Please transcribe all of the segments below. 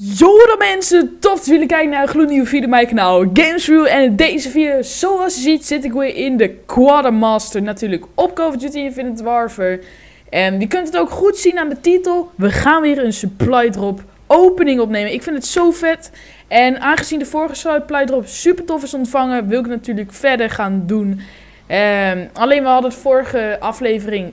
Yo mensen, tof dat jullie kijken naar een gloednieuwe video op mijn kanaal Games4Real. En in deze video, zoals je ziet, zit ik weer in de Quadmaster natuurlijk op Call of Duty Infinite Warfare. En je kunt het ook goed zien aan de titel. We gaan weer een Supply Drop opening opnemen. Ik vind het zo vet. En aangezien de vorige Supply Drop super tof is ontvangen, wil ik het natuurlijk verder gaan doen. Alleen we hadden de vorige aflevering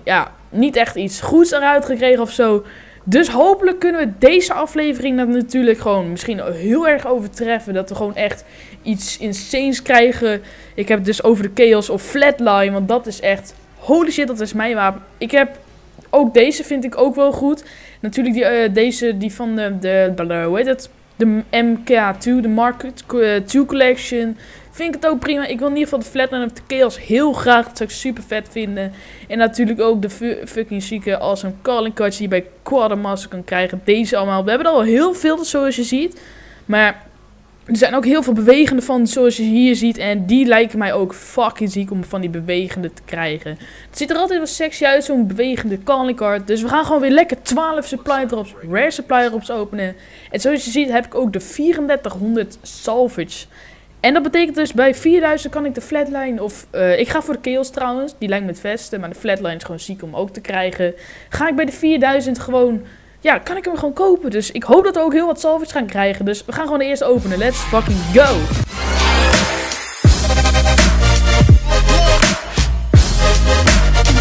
niet echt iets goeds eruit gekregen of zo. Dus hopelijk kunnen we deze aflevering dat natuurlijk gewoon misschien heel erg overtreffen. Dat we gewoon echt iets insanes krijgen. Ik heb het dus over de Chaos of Flatline. Want dat is echt, holy shit, dat is mijn wapen. Ik heb ook deze, vind ik ook wel goed. Natuurlijk die van hoe heet het? De MK2, de Market 2 Collection. Vind ik het ook prima. Ik wil in ieder geval de Flatline of de Chaos heel graag. Dat zou ik super vet vinden. En natuurlijk ook de fucking zieke awesome Calicart die je bij Quadmaster kan krijgen. Deze allemaal. We hebben er al heel veel, zoals je ziet. Maar er zijn ook heel veel bewegende van, zoals je hier ziet. En die lijken mij ook fucking ziek om van die bewegende te krijgen. Het ziet er altijd wel sexy uit, zo'n bewegende Calicart. Dus we gaan gewoon weer lekker 12 supply drops, rare supply drops openen. En zoals je ziet heb ik ook de 3400 salvage. En dat betekent dus bij 4000 kan ik de Flatline of... ik ga voor de Chaos trouwens, die lijkt me het beste. Maar de Flatline is gewoon ziek om ook te krijgen. Ga ik bij de 4000 gewoon... Ja, kan ik hem gewoon kopen. Dus ik hoop dat we ook heel wat salvage gaan krijgen. Dus we gaan gewoon de eerste openen. Let's fucking go!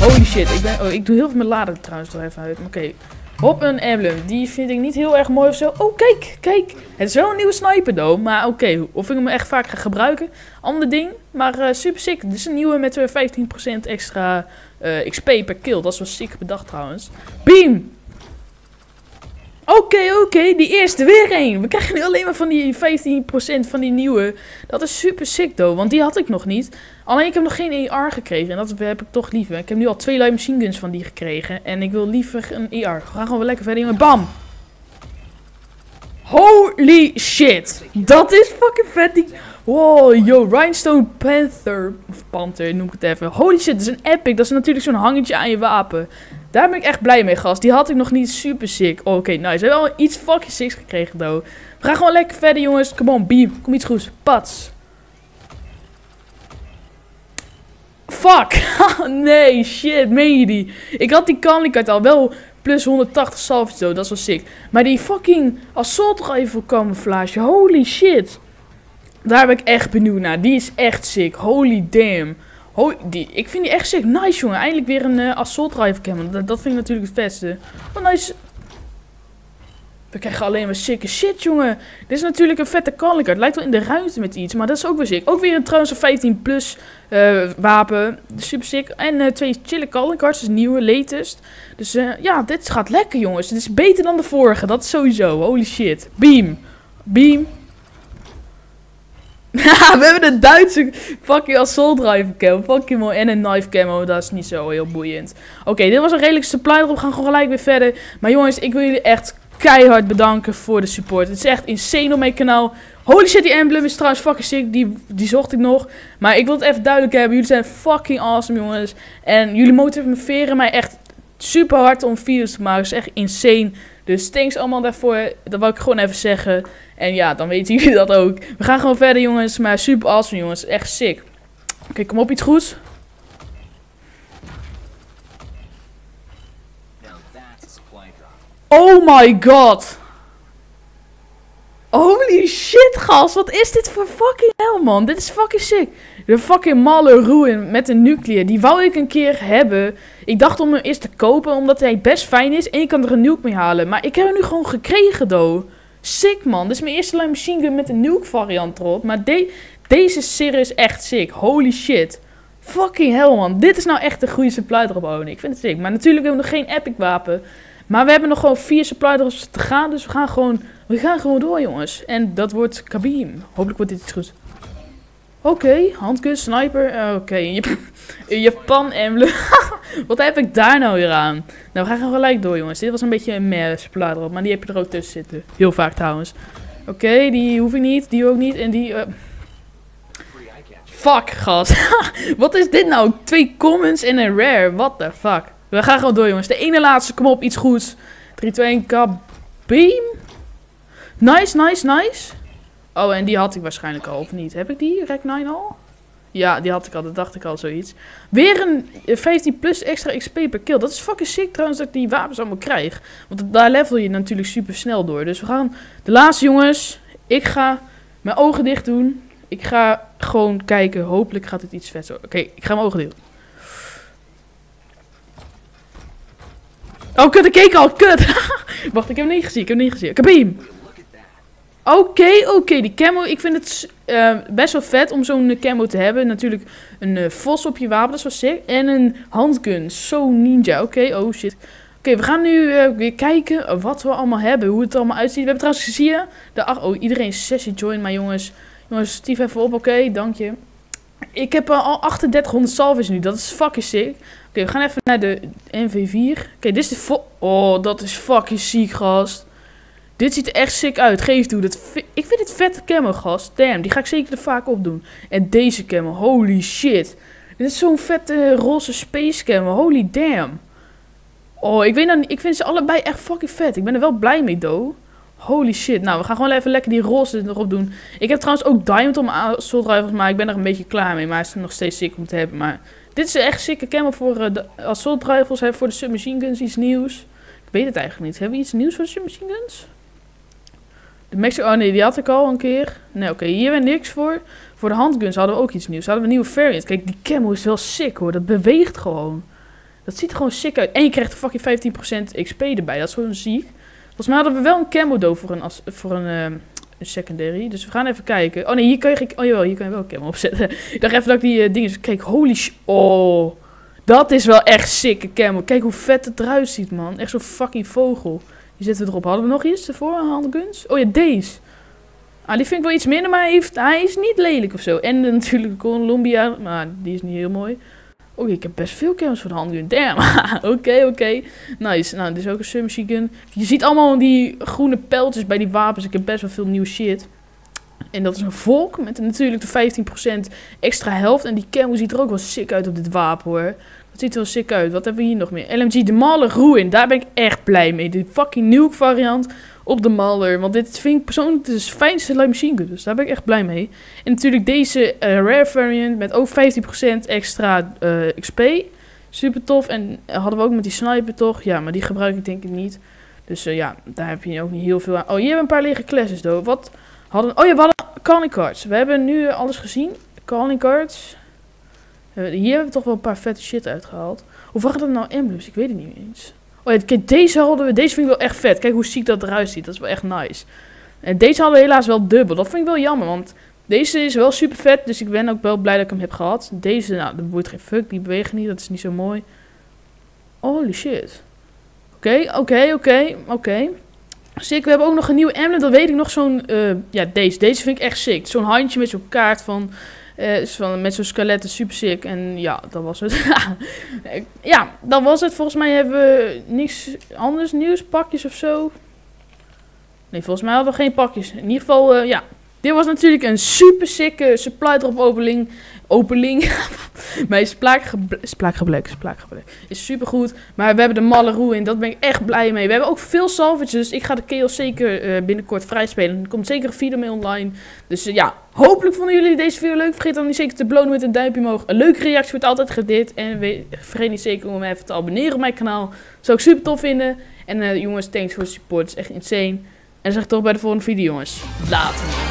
Holy shit, ik doe heel veel met laden trouwens toch even uit. Oké. Hop, een emblem. Die vind ik niet heel erg mooi of zo. Oh, kijk, kijk. Het is wel een nieuwe sniper, though. Maar oké, of ik hem echt vaak ga gebruiken. Ander ding, maar super sick. Dit is een nieuwe met 15% extra XP per kill. Dat is wel sick bedacht, trouwens. Beam! Oké, die eerste weer één. We krijgen nu alleen maar van die 15% van die nieuwe. Dat is super sick, though. Want die had ik nog niet. Alleen ik heb nog geen AR gekregen. En dat heb ik toch liever. Ik heb nu al 2 light machine guns van die gekregen. En ik wil liever een AR. We gaan gewoon weer lekker verder, jongen. Bam! Holy shit! Dat is fucking vet. Wow, yo, Rhinestone Panther. Of Panther, noem ik het even. Holy shit, dat is een epic. Dat is natuurlijk zo'n hangetje aan je wapen. Daar ben ik echt blij mee, gast. Die had ik nog niet. Super sick. Oké, nice. We hebben wel iets fucking sicks gekregen, though. We gaan gewoon lekker verder, jongens. Come on, beam. Kom iets goeds. Pats. Fuck. Nee, shit. Meen je die? Ik had die Calicart al wel plus 180 salvage, though. Dat is wel sick. Maar die fucking assault rifle camouflage. Holy shit. Daar ben ik echt benieuwd naar. Die is echt sick. Holy damn. Ik vind die echt sick. Nice, jongen. Eindelijk weer een assault rifle cam. Dat vind ik natuurlijk het beste. Oh, nice. We krijgen alleen maar sicke shit, jongen. Dit is natuurlijk een vette Calicart. Het lijkt wel in de ruimte met iets, maar dat is ook weer sick. Ook weer een trouwens 15 plus wapen. Super sick. En 2 chille Calicarts. Dus nieuwe, latest. Dus ja, dit gaat lekker, jongens. Dit is beter dan de vorige. Dat is sowieso. Holy shit. Beam. Beam. Haha, we hebben de Duitse fucking assault rifle camo. Fucking mooi. En een knife camo. Dat is niet zo heel boeiend. Oké, dit was een redelijk supply drop. We gaan gewoon gelijk weer verder. Maar jongens, ik wil jullie echt keihard bedanken voor de support. Het is echt insane op mijn kanaal. Holy shit, die emblem is trouwens fucking sick. Die zocht ik nog. Maar ik wil het even duidelijk hebben. Jullie zijn fucking awesome, jongens. En jullie motiveren mij echt super hard om video's te maken. Het is echt insane. Dus thanks allemaal daarvoor. Dat wil ik gewoon even zeggen. En ja, dan weten jullie dat ook. We gaan gewoon verder, jongens. Maar super awesome, jongens. Echt sick. Oké, kom op, iets goeds. Oh my god. Holy shit, gast. Wat is dit voor fucking hell, man? Dit is fucking sick. De fucking Mauler Ruin met een nuclear. Die wou ik een keer hebben. Ik dacht om hem eerst te kopen, omdat hij best fijn is. En je kan er een nuke mee halen. Maar ik heb hem nu gewoon gekregen, though. Sick, man. Dit is mijn eerste light machine gun met een nuke variant erop. Maar deze serie is echt sick. Holy shit. Fucking hell, man. Dit is nou echt een goede supply drop. Ik vind het sick. Maar natuurlijk hebben we nog geen epic wapen. Maar we hebben nog gewoon 4 supply drops te gaan. Dus we gaan gewoon door, jongens. En dat wordt kabiem. Hopelijk wordt dit iets goed. Oké, handgun, sniper. Oké, Japan emblem. Wat heb ik daar nou weer aan? Nou, we gaan gewoon gelijk door, jongens. Dit was een beetje een supply drop. Maar die heb je er ook tussen zitten. Heel vaak trouwens. Oké, die hoef ik niet. Die ook niet. En die... Fuck, gast. Wat is dit nou? 2 commons en een rare. What the fuck. We gaan gewoon door, jongens. De ene laatste. Kom op, iets goeds. 3, 2, 1, kabiem. Nice, nice, nice. Oh, en die had ik waarschijnlijk al, of niet? Heb ik die, Rec 9 al? Ja, die had ik al, dat dacht ik al, zoiets. Weer een 15 plus extra XP per kill. Dat is fucking sick trouwens dat ik die wapens allemaal krijg. Want daar level je natuurlijk super snel door. Dus we gaan, de laatste jongens, ik ga mijn ogen dicht doen. Ik ga gewoon kijken, hopelijk gaat het iets vets worden. Oké, ik ga mijn ogen dicht doen. Oh, kut, ik keek al, kut. Wacht, ik heb hem niet gezien, ik heb hem niet gezien. Kabeem! Oké, die camo, ik vind het best wel vet om zo'n camo te hebben. Natuurlijk een vos op je wapen, dat is wel sick. En een handgun, zo ninja, oké, oh shit. Oké, we gaan nu weer kijken wat we allemaal hebben, hoe het allemaal uitziet. We hebben trouwens gezien, oh, iedereen sessie join, maar jongens, stief even op, oké, dank je. Ik heb al 3800 salves nu, dat is fucking sick. Oké, we gaan even naar de NV4. Oké, dit is de oh, dat is fucking ziek, gast. Dit ziet er echt sick uit, geef toe. Ik vind dit vette camo, gast. Damn, die ga ik zeker er vaak op doen. En deze camo, holy shit. Dit is zo'n vette roze space camo, holy damn. Oh, ik weet nou niet, ik vind ze allebei echt fucking vet. Ik ben er wel blij mee, though. Holy shit. Nou, we gaan gewoon even lekker die roze erop doen. Ik heb trouwens ook Diamond op mijn assault rifles, maar ik ben er een beetje klaar mee. Maar hij is nog steeds sick om te hebben, maar... Dit is echt sicke camo voor de assault rifles, hè, voor de submachine guns, iets nieuws. Ik weet het eigenlijk niet. Hebben we iets nieuws voor de submachine guns? De Mexico, oh nee, die had ik al een keer. Nee, oké, hier hebben we niks voor. Voor de handguns hadden we ook iets nieuws. Hadden we een nieuwe variant. Kijk, die camo is wel sick hoor, dat beweegt gewoon. Dat ziet er gewoon sick uit. En je krijgt er fucking 15% XP erbij, dat is gewoon ziek. Volgens mij hadden we wel een camo doe voor een secondary. Dus we gaan even kijken. Oh nee, hier kan je, oh jawel, hier kan je wel een camo opzetten. Ik dacht even dat ik die dingen... Kijk, holy shit. Oh, dat is wel echt sicke camo. Kijk hoe vet het eruit ziet, man. Echt zo'n fucking vogel. Die zetten we erop. Hadden we nog iets ervoor, handguns? Oh ja, deze. Ah, die vind ik wel iets minder, maar hij is niet lelijk of zo. En natuurlijk Colombia, maar die is niet heel mooi. Oh, ik heb best veel camos voor de handgun. Damn. Oké. Nice. Nou, dit is ook een submachine gun. Je ziet allemaal die groene pijltjes bij die wapens. Ik heb best wel veel nieuw shit. En dat is een Volk met natuurlijk de 15% extra helft. En die camo ziet er ook wel sick uit op dit wapen, hoor. Dat ziet er wel sick uit. Wat hebben we hier nog meer? LMG, de Mauler Ruin. Daar ben ik echt blij mee. De fucking nuke variant op de Mauler. Want dit vind ik persoonlijk het fijnste light machine gun. Dus daar ben ik echt blij mee. En natuurlijk deze rare variant met ook 15% extra XP. Super tof. En hadden we ook met die sniper toch? Ja, maar die gebruik ik denk ik niet. Dus ja, daar heb je ook niet heel veel aan. Oh, hier hebben we een paar lege classes. Wat hadden we? Oh ja, we hadden Calicart. We hebben nu alles gezien. Calicart. Hier hebben we toch wel een paar vette shit uitgehaald. Of waren dat nou emblems? Ik weet het niet eens. Oh ja, kijk, deze hadden we. Deze vind ik wel echt vet. Kijk hoe ziek dat eruit ziet. Dat is wel echt nice. En deze hadden we helaas wel dubbel. Dat vind ik wel jammer, want deze is wel super vet. Dus ik ben ook wel blij dat ik hem heb gehad. Deze, nou, dat boeit geen fuck. Die bewegen niet. Dat is niet zo mooi. Holy shit. Oké. Sick, we hebben ook nog een nieuwe emblem. Dat weet ik nog. Zo'n, ja, deze. Deze vind ik echt sick. Zo'n handje met zo'n kaart van... met zo'n skeletten, super sick. En ja, dat was het. Ja, dat was het. Volgens mij hebben we niks anders nieuws. Pakjes of zo. Nee, volgens mij hadden we geen pakjes. In ieder geval, ja. Dit was natuurlijk een super sicke Supply Drop opening. Mijn spraakgebrek is super goed. Maar we hebben de Mauler Ruin. Dat ben ik echt blij mee. We hebben ook veel salvages. Dus ik ga de chaos zeker binnenkort vrijspelen. Er komt zeker een video mee online. Dus ja, hopelijk vonden jullie deze video leuk. Vergeet dan niet zeker te belonen met een duimpje omhoog. Een leuke reactie wordt altijd gedeeld. En vergeet niet zeker om even te abonneren op mijn kanaal. Zou ik super tof vinden. En jongens, thanks voor de support. Het is echt insane. En zeg toch bij de volgende video, jongens. Later.